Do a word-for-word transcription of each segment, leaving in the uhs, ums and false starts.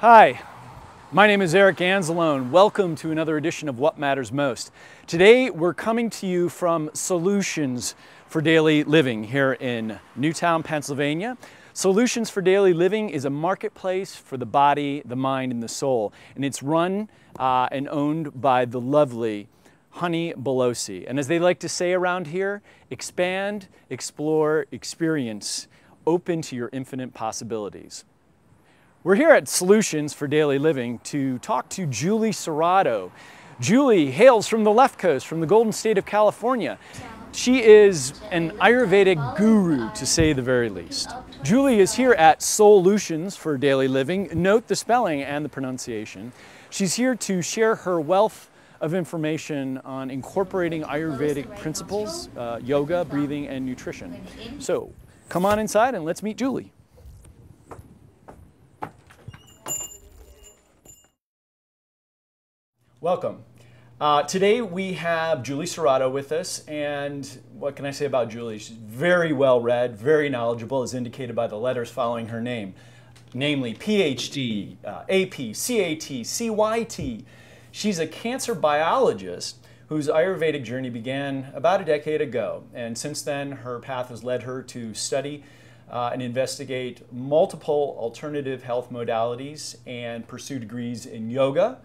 Hi, my name is Eric Anzalone. Welcome to another edition of What Matters Most. Today we're coming to you from Solutions for Daily Living here in Newtown, Pennsylvania. Solutions for Daily Living is a marketplace for the body, the mind, and the soul. And it's run uh, and owned by the lovely Honey Belosi. And as they like to say around here, expand, explore, experience, open to your infinite possibilities. We're here at Solutions for Daily Living to talk to Julie Serrato. Julie hails from the left coast, from the golden state of California. She is an Ayurvedic guru, to say the very least. Julie is here at Solutions for Daily Living. Note the spelling and the pronunciation. She's here to share her wealth of information on incorporating Ayurvedic principles, uh, yoga, breathing, and nutrition. So come on inside and let's meet Julie. Welcome. Uh, today we have Julie Serrato with us, and what can I say about Julie? She's very well read, very knowledgeable, as indicated by the letters following her name, namely PhD, uh, A P, C A T, C Y T. She's a cancer biologist whose Ayurvedic journey began about a decade ago, and since then her path has led her to study Uh, and investigate multiple alternative health modalities and pursue degrees in yoga,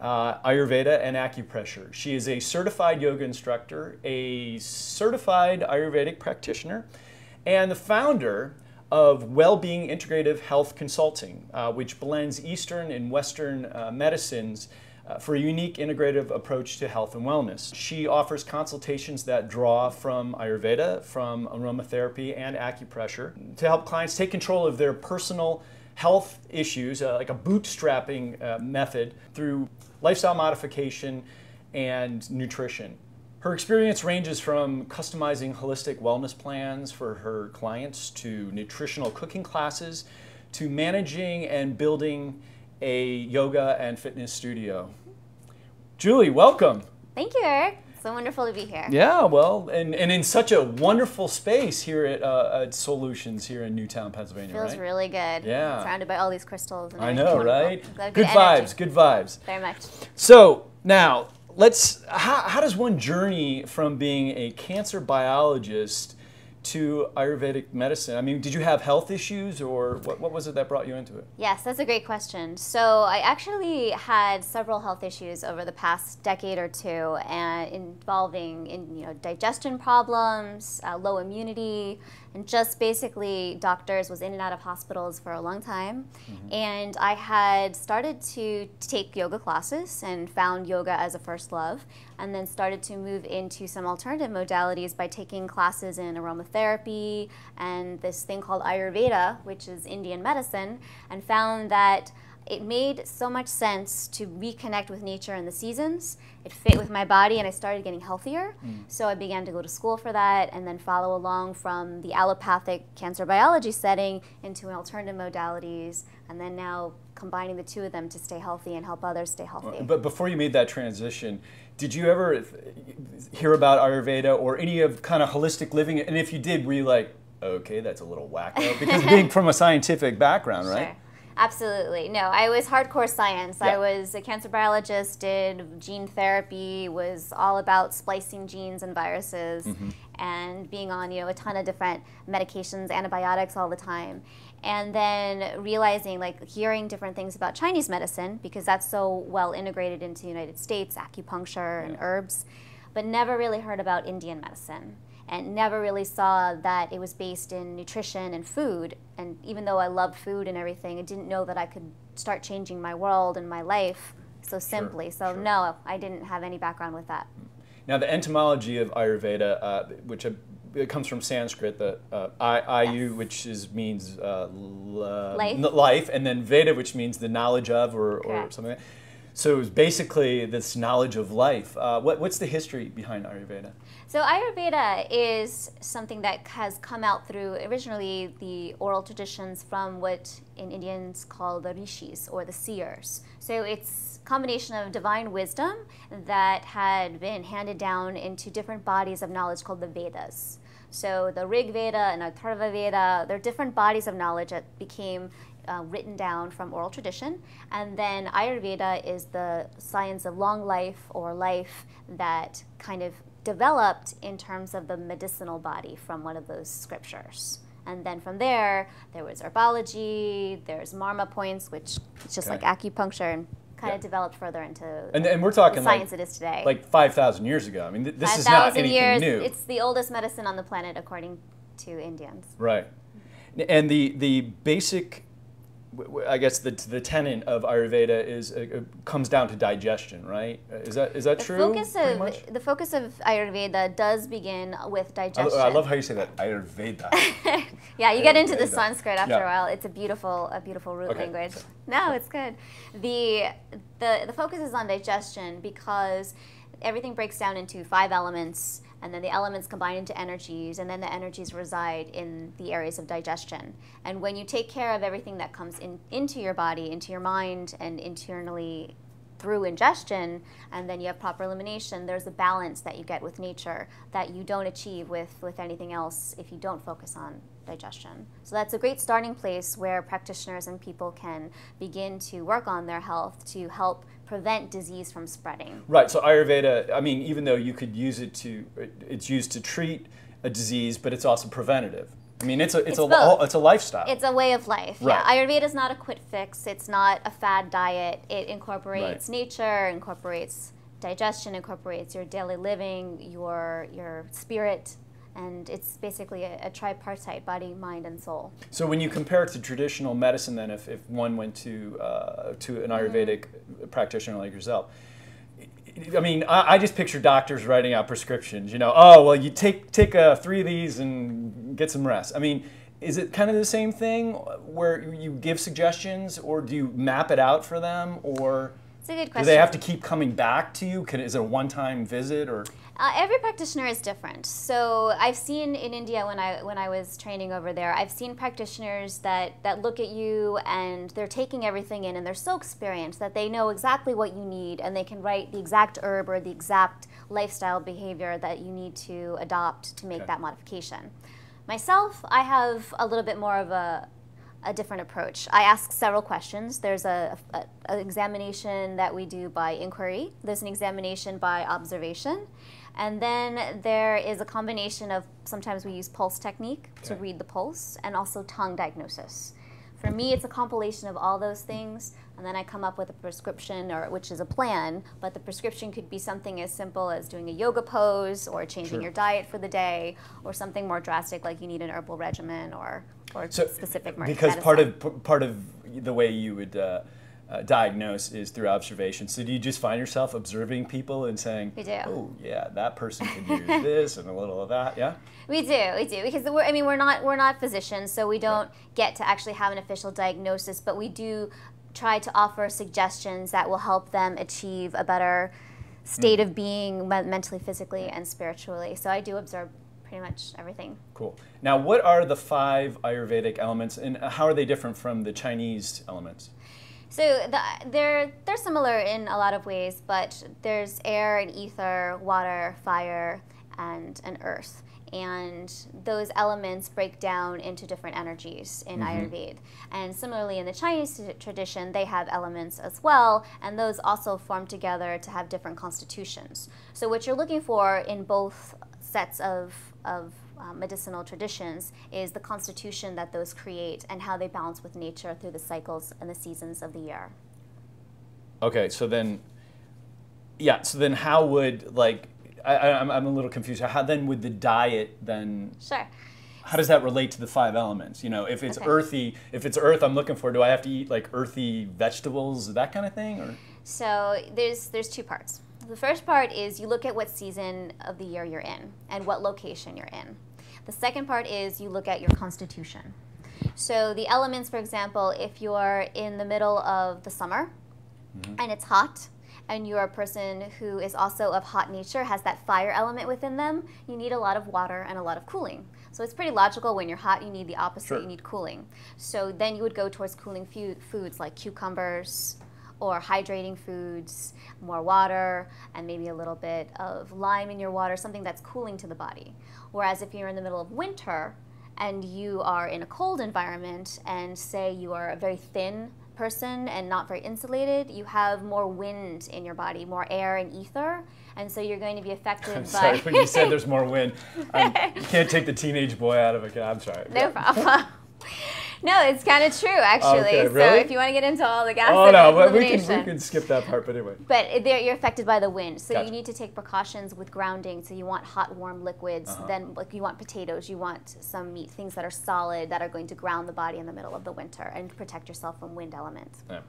uh, Ayurveda, and acupressure. She is a certified yoga instructor, a certified Ayurvedic practitioner, and the founder of Wellbeing Integrative Health Consulting, uh, which blends Eastern and Western uh, medicines Uh, for a unique integrative approach to health and wellness. She offers consultations that draw from Ayurveda, from aromatherapy, and acupressure to help clients take control of their personal health issues, uh, like a bootstrapping uh, method through lifestyle modification and nutrition. Her experience ranges from customizing holistic wellness plans for her clients to nutritional cooking classes to managing and building a yoga and fitness studio. Julie, welcome. Thank you, Eric. It's so wonderful to be here. Yeah, well, and, and in such a wonderful space here at, uh, at Solutions here in Newtown, Pennsylvania. Feels right? really good. Yeah. Surrounded by all these crystals. And I know, right? Good, good vibes, good vibes. Very much. So now, let's, how, how does one journey from being a cancer biologist to Ayurvedic medicine? I mean, did you have health issues, or what, what was it that brought you into it? Yes, that's a great question. So I actually had several health issues over the past decade or two, and involving in, you know, digestion problems, uh, low immunity, and just basically doctors, was in and out of hospitals for a long time. Mm-hmm. And I had started to take yoga classes and found yoga as a first love, and then started to move into some alternative modalities by taking classes in aromatherapy and this thing called Ayurveda, which is Indian medicine, and found that it made so much sense to reconnect with nature and the seasons. It fit with my body, and I started getting healthier. Mm. So I began to go to school for that, and then follow along from the allopathic cancer biology setting into alternative modalities, and then now combining the two of them to stay healthy and help others stay healthy. But before you made that transition, did you ever hear about Ayurveda or any of kind of holistic living? And if you did, were you like, okay, that's a little wacko? Because being from a scientific background, right? Sure. Absolutely. No, I was hardcore science. Yeah. I was a cancer biologist, did gene therapy, was all about splicing genes and viruses, mm-hmm. and being on, you know, a ton of different medications, antibiotics all the time. And then realizing, like, hearing different things about Chinese medicine, because that's so well integrated into the United States, acupuncture, yeah. and herbs, but never really heard about Indian medicine. And never really saw that it was based in nutrition and food. And even though I loved food and everything, I didn't know that I could start changing my world and my life so simply. Sure, so sure. no, I didn't have any background with that. Now, the etymology of Ayurveda, uh, which uh, it comes from Sanskrit, the uh, I, Iyu, yes. which is, means uh, life. life, and then Veda, which means the knowledge of, or, or something like that. So it was basically this knowledge of life. Uh, what, what's the history behind Ayurveda? So Ayurveda is something that has come out through originally the oral traditions from what in Indians call the rishis, or the seers. So it's a combination of divine wisdom that had been handed down into different bodies of knowledge called the Vedas. So the Rig Veda and Atharva Veda, they're different bodies of knowledge that became uh, written down from oral tradition. And then Ayurveda is the science of long life or life that kind of developed in terms of the medicinal body from one of those scriptures. And then from there, there was herbology, there's marma points, which is just okay. like acupuncture, and kind yeah. of developed further into and, the, and we're talking the science like, it is today. Like five thousand years ago. I mean, th this five, is not anything years, new. It's the oldest medicine on the planet, according to Indians. Right. And the, the basic, I guess the, the tenet of Ayurveda is uh, comes down to digestion, right? Is that is that the true? Focus of, the focus of Ayurveda does begin with digestion. I, I love how you say that, Ayurveda. Yeah, you Ayurveda. Get into the Sanskrit after yeah. a while. It's a beautiful a beautiful root okay. language. Sorry. No, it's good. The, the the focus is on digestion because everything breaks down into five elements, and then the elements combine into energies, and then the energies reside in the areas of digestion. And when you take care of everything that comes in, into your body, into your mind, and internally through ingestion, and then you have proper elimination, there's a balance that you get with nature that you don't achieve with, with anything else if you don't focus on digestion. So that's a great starting place where practitioners and people can begin to work on their health to help prevent disease from spreading. Right, so Ayurveda, I mean, even though you could use it to, it's used to treat a disease, but it's also preventative. I mean, it's a, it's, it's a, it's a lifestyle. It's a way of life. Right. Yeah, Ayurveda is not a quick fix. It's not a fad diet. It incorporates right. nature, incorporates digestion, incorporates your daily living, your, your spirit, and it's basically a, a tripartite, body, mind, and soul. So when you compare it to traditional medicine, then, if, if one went to, uh, to an Ayurvedic mm-hmm. practitioner like yourself, I mean, I, I just picture doctors writing out prescriptions, you know, oh, well, you take, take uh, three of these and get some rest. I mean, is it kind of the same thing where you give suggestions, or do you map it out for them, or... It's a good question. Do they have to keep coming back to you? Could, is it a one-time visit, or...? Uh, every practitioner is different. So I've seen in India when I when I was training over there, I've seen practitioners that, that look at you and they're taking everything in, and they're so experienced that they know exactly what you need, and they can write the exact herb or the exact lifestyle behavior that you need to adopt to make okay. that modification. Myself, I have a little bit more of a a different approach. I ask several questions. There's a, a, an examination that we do by inquiry. There's an examination by observation. And then there is a combination of, sometimes we use pulse technique okay. to read the pulse, and also tongue diagnosis. For me, it's a compilation of all those things, and then I come up with a prescription, or which is a plan, but the prescription could be something as simple as doing a yoga pose, or changing sure. your diet for the day, or something more drastic like you need an herbal regimen, or, or so, specific medicine. Because part of, part of the way you would uh, Uh, diagnose is through observation. So do you just find yourself observing people and saying, we do. Oh yeah, that person could use this and a little of that, yeah? We do, we do, because we're, I mean, we're not, we're not physicians, so we don't right. get to actually have an official diagnosis, but we do try to offer suggestions that will help them achieve a better state mm. of being mentally, physically, and spiritually. So I do observe pretty much everything. Cool. Now, what are the five Ayurvedic elements, and how are they different from the Chinese elements? So the, they're, they're similar in a lot of ways, but there's air and ether, water, fire, and, and earth. And those elements break down into different energies in mm-hmm. Ayurveda. And similarly in the Chinese tradition, they have elements as well, and those also form together to have different constitutions. So what you're looking for in both sets of, of Uh, medicinal traditions is the constitution that those create and how they balance with nature through the cycles and the seasons of the year. Okay, so then, yeah, so then how would, like, I, I, I'm, I'm a little confused. How then would the diet then... Sure. How does that relate to the five elements? You know, if it's okay. earthy, if it's earth I'm looking for, do I have to eat, like, earthy vegetables, that kind of thing? Or? So there's, there's two parts. The first part is you look at what season of the year you're in and what location you're in. The second part is you look at your constitution. So the elements, for example, if you're in the middle of the summer mm-hmm. and it's hot, and you're a person who is also of hot nature, has that fire element within them, you need a lot of water and a lot of cooling. So it's pretty logical when you're hot, you need the opposite, sure. you need cooling. So then you would go towards cooling foods like cucumbers, or hydrating foods, more water, and maybe a little bit of lime in your water, something that's cooling to the body. Whereas if you're in the middle of winter and you are in a cold environment, and say you are a very thin person and not very insulated, you have more wind in your body, more air and ether, and so you're going to be affected I'm sorry, by... When you said there's more wind, um, you can't take the teenage boy out of it. I'm sorry. No problem. No, it's kind of true, actually. Okay, really? So if you want to get into all the gas oh, no, but we can, we can skip that part, but anyway. But you're affected by the wind, so gotcha. You need to take precautions with grounding. So you want hot, warm liquids. Uh-huh. Then like you want potatoes, you want some meat, things that are solid, that are going to ground the body in the middle of the winter and protect yourself from wind elements. Yeah.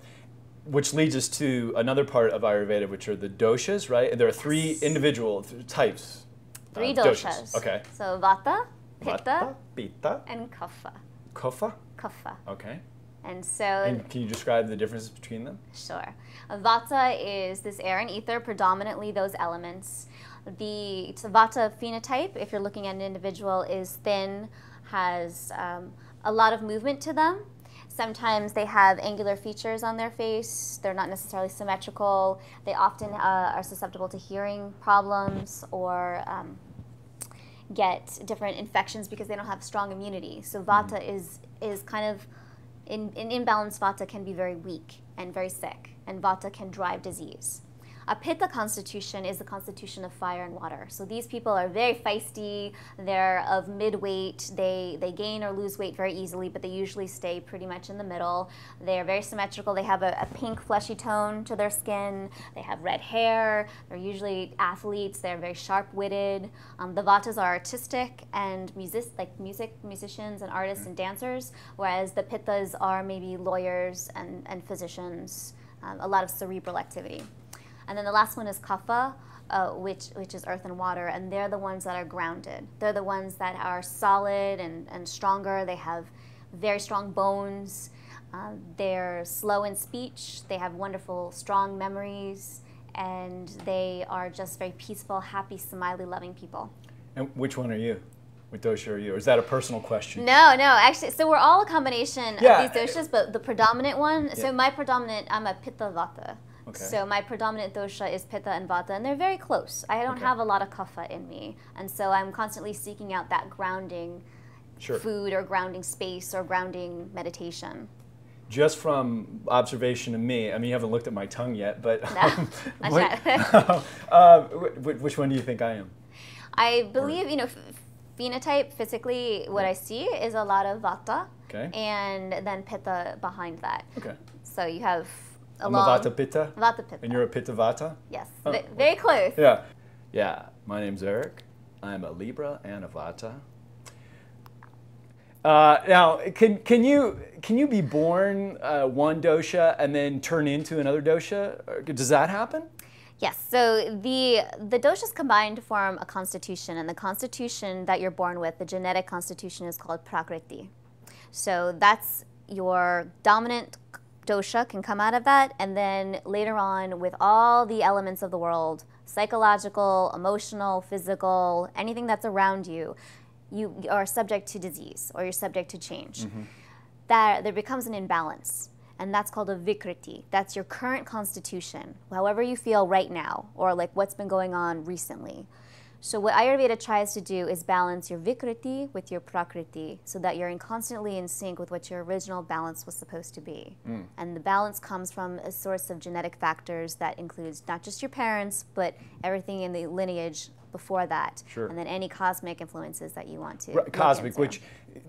Which leads us to another part of Ayurveda, which are the doshas, right? And there are three yes. individual th types. Three uh, doshas. doshas. Okay. So vata, pitta, vata, pitta. and kapha. Kapha? Kapha. Okay. And so... And can you describe the differences between them? Sure. Vata is this air and ether, predominantly those elements. The Vata phenotype, if you're looking at an individual, is thin, has um, a lot of movement to them. Sometimes they have angular features on their face. They're not necessarily symmetrical. They often uh, are susceptible to hearing problems or... Um, get different infections because they don't have strong immunity. So vata is is kind of, in, in imbalanced vata can be very weak and very sick, and vata can drive disease. A pitta constitution is the constitution of fire and water. So these people are very feisty, they're of mid-weight, they, they gain or lose weight very easily, but they usually stay pretty much in the middle. They are very symmetrical, they have a, a pink fleshy tone to their skin, they have red hair, they're usually athletes, they're very sharp-witted. Um, the Vatas are artistic and music, like music, musicians and artists mm-hmm. and dancers, whereas the Pittas are maybe lawyers and, and physicians, um, a lot of cerebral activity. And then the last one is kapha, uh, which, which is earth and water, and they're the ones that are grounded. They're the ones that are solid and, and stronger. They have very strong bones. Uh, they're slow in speech. They have wonderful, strong memories, and they are just very peaceful, happy, smiley, loving people. And which one are you? What dosha are you? Or is that a personal question? No, no, actually, so we're all a combination yeah. of these doshas, but the predominant one, yeah. so my predominant, I'm a pitta vata. Okay. So my predominant dosha is pitta and vata, and they're very close. I don't okay. have a lot of kapha in me, and so I'm constantly seeking out that grounding sure. food or grounding space or grounding meditation. Just from observation of me, I mean, you haven't looked at my tongue yet, but no, um, what, uh, which one do you think I am? I believe, or, you know, phenotype, physically, what yeah. I see is a lot of vata, okay. and then pitta behind that. Okay. So you have... I'm a Vata Pitta, Vata Pitta, and you're a Pitta Vata? Yes, oh, v very close. Yeah, yeah. My name's Eric. I'm a Libra and a Vata. Uh, now, can can you can you be born uh, one dosha and then turn into another dosha? Does that happen? Yes, so the, the doshas combine to form a constitution, and the constitution that you're born with, the genetic constitution, is called prakriti. So that's your dominant dosha can come out of that, and then later on, with all the elements of the world, psychological, emotional, physical, anything that's around you, you are subject to disease or you're subject to change. Mm-hmm. That there becomes an imbalance, and that's called a vikriti. That's your current constitution, however you feel right now, or like what's been going on recently. So what Ayurveda tries to do is balance your vikriti with your prakriti, so that you're in constantly in sync with what your original balance was supposed to be. Mm. And the balance comes from a source of genetic factors that includes not just your parents, but everything in the lineage before that. Sure. And then any cosmic influences that you want to. Right, cosmic, which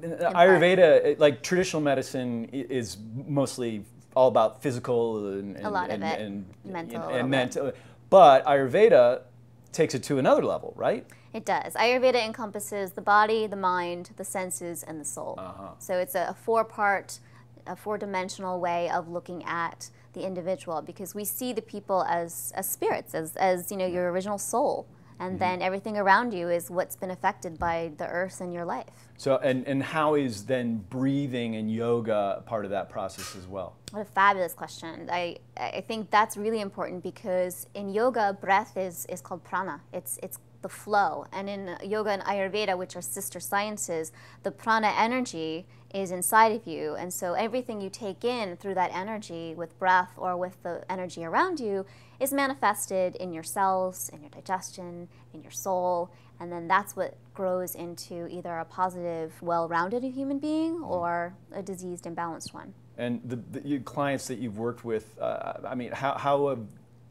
uh, Ayurveda, like traditional medicine, is mostly all about physical and, and, a lot and, of it. and, mental, and, and mental. But Ayurveda takes it to another level, right? It does. Ayurveda encompasses the body, the mind, the senses, and the soul. Uh-huh. So it's a four-part, a four-dimensional way of looking at the individual, because we see the people as, as spirits, as, as you know, your original soul, and mm-hmm. then everything around you is what's been affected by the earth in your life. So, and, and how is then breathing and yoga part of that process as well? What a fabulous question. I, I think that's really important, because in yoga, breath is, is called prana. It's, it's the flow. And in yoga and Ayurveda, which are sister sciences, the prana energy is inside of you. And so everything you take in through that energy with breath or with the energy around you is manifested in your cells, in your digestion, in your soul, And then that's what grows into either a positive, well-rounded human being or a diseased, imbalanced one. And the, the your clients that you've worked with, uh, I mean, how, how have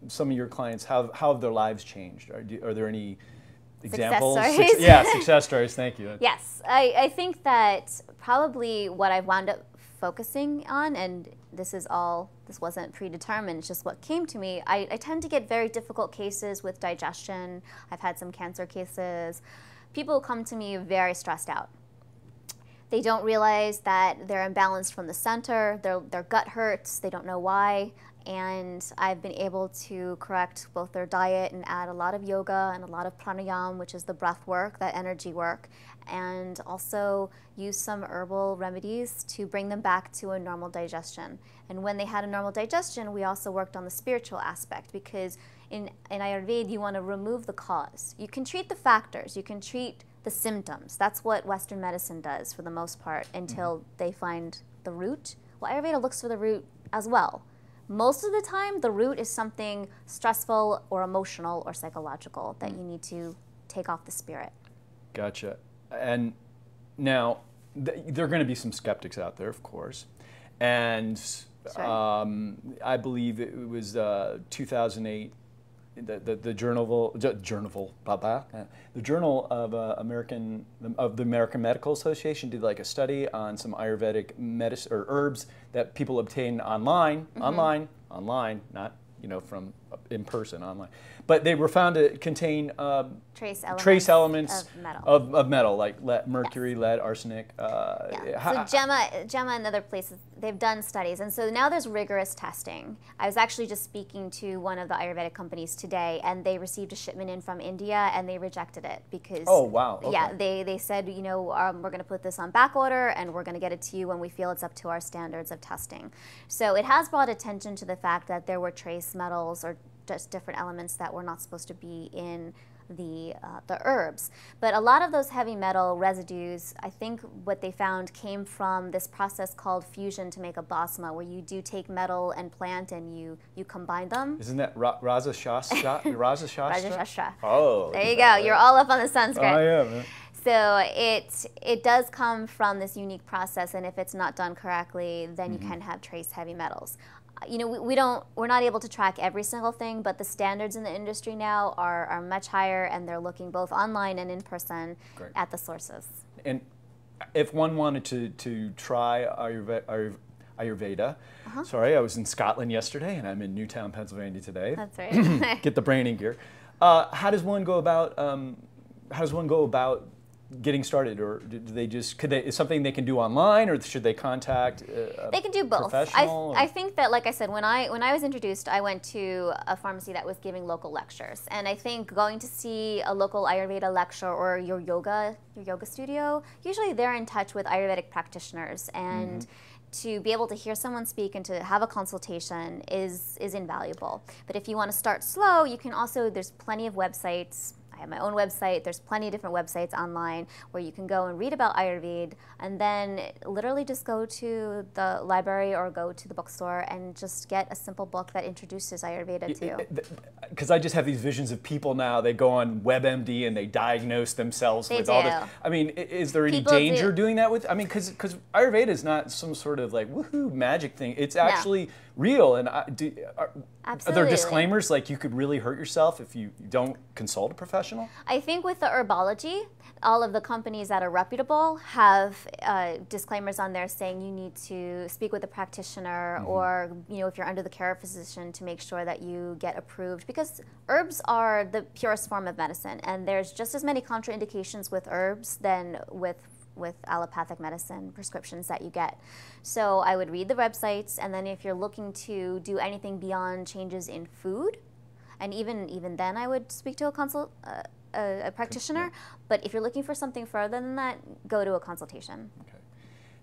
some of your clients, how, how have their lives changed? Are, do, are there any examples? Success stories. Suc yeah, success stories, thank you. Yes, I, I think that probably what I've wound up focusing on, and this is all, this wasn't predetermined, it's just what came to me. I, I tend to get very difficult cases with digestion. I've had some cancer cases. People come to me very stressed out. They don't realize that they're imbalanced from the center, their, their gut hurts, they don't know why, and I've been able to correct both their diet and add a lot of yoga and a lot of pranayama, which is the breath work, that energy work, and also use some herbal remedies to bring them back to a normal digestion. And when they had a normal digestion, we also worked on the spiritual aspect, because in, in Ayurveda, you want to remove the cause. You can treat the factors, you can treat the symptoms. That's what Western medicine does for the most part until mm-hmm. they find the root. Well, Ayurveda looks for the root as well. Most of the time, the root is something stressful or emotional or psychological that mm-hmm. you need to take off the spirit. Gotcha. And now, th there are going to be some skeptics out there, of course. And sure. um, I believe it was uh, two thousand eight. The, the, the Journal, Journal, the Journal of uh, American of the American Medical Association did like a study on some Ayurvedic medicine or herbs that people obtain online, mm-hmm. online, online, not you know from in person, online. But they were found to contain uh, trace elements, trace elements of, metal. Of, of metal, like lead, mercury, yes. lead, arsenic. Uh, yeah. So JAMA, JAMA, and other places. They've done studies, and so now there's rigorous testing. I was actually just speaking to one of the Ayurvedic companies today, and they received a shipment in from India, and they rejected it because oh wow okay. yeah they they said you know um, we're going to put this on back order, and we're going to get it to you when we feel it's up to our standards of testing. So it has brought attention to the fact that there were trace metals or just different elements that were not supposed to be in the uh, the herbs. But a lot of those heavy metal residues, I think what they found came from this process called fusion to make a bhasma, where you do take metal and plant and you you combine them. Isn't that Ra Raza Shastra? Raza Shastra? Raza Shastra. Oh. There you go. You're all up on the Sanskrit. I am. Man. So it, it does come from this unique process, and if it's not done correctly, then mm-hmm. you can have trace heavy metals. You know, we, we don't, we're not able to track every single thing, but the standards in the industry now are, are much higher, and they're looking both online and in person Great. At the sources. And if one wanted to, to try Ayurveda, Ayurveda uh-huh. sorry, I was in Scotland yesterday, and I'm in Newtown, Pennsylvania today. That's right. Get the brain in gear. Uh, how does one go about, um, how does one go about getting started, or do they just could they is something they can do online, or should they contact a they can do both professional? I, I think that, like I said, when I when I was introduced, I went to a pharmacy that was giving local lectures, and I think going to see a local Ayurveda lecture or your yoga your yoga studio, usually they're in touch with Ayurvedic practitioners, and mm-hmm. to be able to hear someone speak and to have a consultation is is invaluable. But if you want to start slow, you can also, there's plenty of websites. I have my own website. There's plenty of different websites online where you can go and read about Ayurveda, and then literally just go to the library or go to the bookstore and just get a simple book that introduces Ayurveda to you. Because I just have these visions of people now. They go on WebMD and they diagnose themselves they with do. all this. I mean, is there any people danger do. doing that with? I mean, because because Ayurveda is not some sort of like woohoo magic thing. It's actually no. real. And I, do, are, are there disclaimers like you could really hurt yourself if you don't consult a professional? I think with the herbology, all of the companies that are reputable have uh, disclaimers on there saying you need to speak with a practitioner mm-hmm. or, you know, if you're under the care of a physician, to make sure that you get approved, because herbs are the purest form of medicine, and there's just as many contraindications with herbs than with with allopathic medicine prescriptions that you get. So I would read the websites, and then if you're looking to do anything beyond changes in food, and even even then, I would speak to a consult, uh, a, a practitioner. But if you're looking for something further than that, go to a consultation. Okay.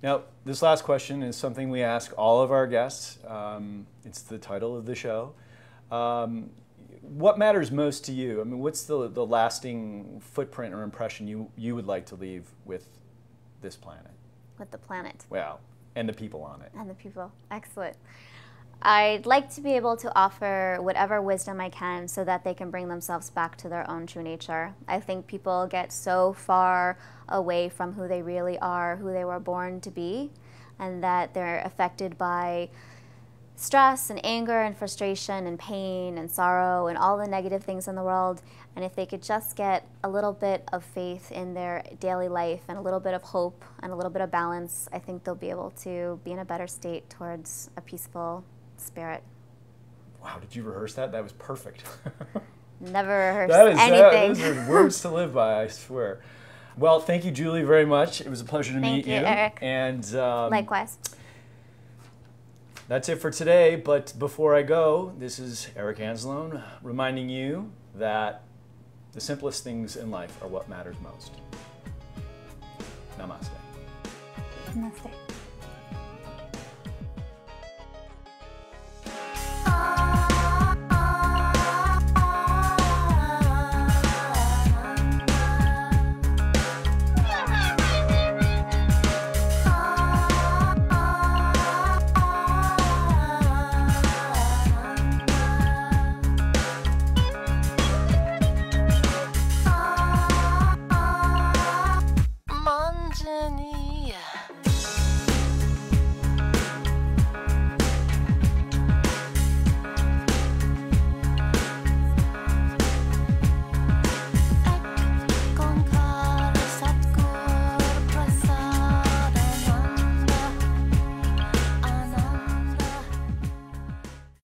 Now, this last question is something we ask all of our guests. Um, it's the title of the show. Um, what matters most to you? I mean, what's the the lasting footprint or impression you you would like to leave with this planet? With the planet. Wow, and the people on it. And the people. Excellent. I'd like to be able to offer whatever wisdom I can so that they can bring themselves back to their own true nature. I think people get so far away from who they really are, who they were born to be, and that they're affected by stress and anger and frustration and pain and sorrow and all the negative things in the world. And if they could just get a little bit of faith in their daily life and a little bit of hope and a little bit of balance, I think they'll be able to be in a better state towards a peaceful spirit. Wow, did you rehearse that? That was perfect. Never rehearsed that is, anything. That, those are words to live by, I swear. Well, thank you, Julie, very much. It was a pleasure to thank meet you. Thank you, Eric. And, um, likewise. That's it for today, but before I go, this is Eric Anzalone reminding you that the simplest things in life are what matters most. Namaste. Namaste.